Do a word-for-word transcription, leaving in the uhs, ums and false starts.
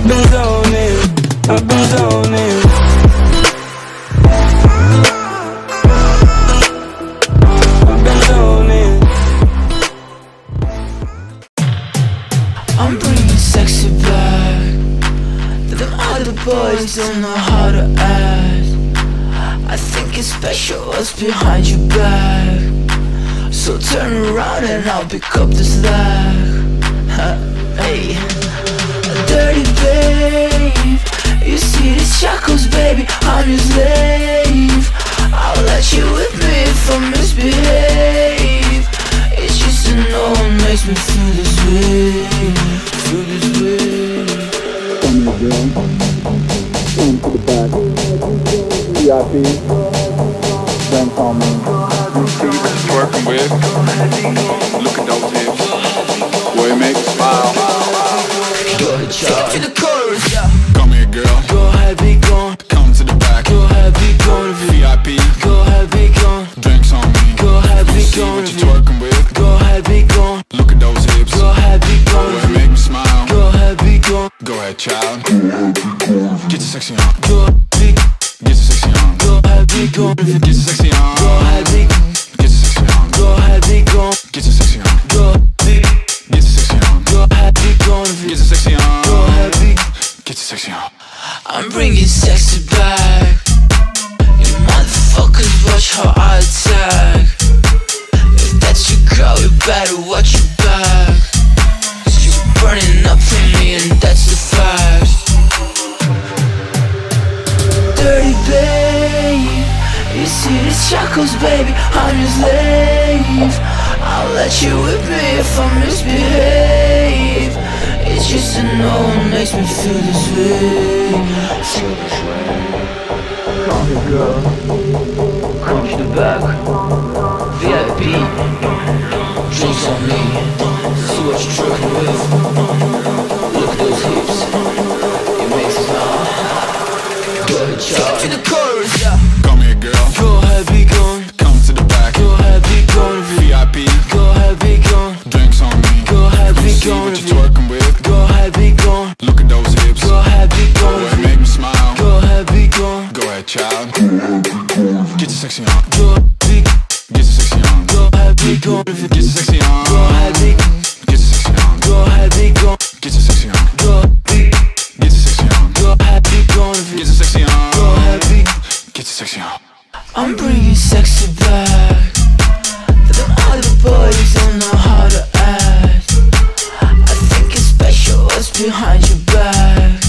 I've been zoning, I've been zoning. I've been zoning. I'm bringing sexy back, but the other boys don't know how to act. I think it's special what's behind your back, so turn around and I'll pick up the slack. Hey, dirty babe, you see these shackles, baby, I'm your slave. I'll let you with me if I misbehave. It's just to know it makes me feel this way, feel this way. Come to the back, into the back, V I P, then call me. See who he's working with, look at those hips, boy make a smile. Come to the chorus, yeah. Come here, girl. Go heavy, gone. Come to the back. Go heavy, gone. V I P. Go heavy, gone. Drinks on me. Go heavy, gone. See what you're twerking with. Go heavy, gone. Look at those hips. Go heavy, gone. Boy, make me smile. Go heavy, gone. Go ahead, child. Get your sexy on. Go heavy. Get your sexy on. Go heavy, gone. Get your sexy on. Go heavy. Get your sexy on. Go heavy, gone. Get your sexy on. Go heavy. Get your sexy on. Go heavy, gone. Get your sexy on. Sexy, huh? I'm bringing sexy back. You motherfuckers watch how I attack. If that's your girl, you better watch your back. Cause you're burning up for me and that's the fact. Dirty babe, you see these shackles, baby, I'm your slave. I'll let you whip me if I misbehave. It's just to know it makes me feel this way, feel this way. Come here, girl. Come to the back. V I P. Drinks on me. See what you're tricking with. Look at those hips. It makes me smile. Go ahead, child. In the chorus, yeah. Come here, girl. Go heavy, gone. Come to the back. Go heavy, gone. V I P. Go heavy, gone. Drinks on me. Go heavy, gone. See what you're twerking with. Child, get your sexy on. Go heavy, get your sexy on. Go heavy, go, get your sexy on. Go heavy, get your sexy on. Go heavy, go, get your sexy on. Go heavy, get your sexy on. Go heavy, go, get your sexy on. Go heavy, get your sexy on. I'm bringing sexy back. Them other boys don't know how to act. I think it's special what's behind your back.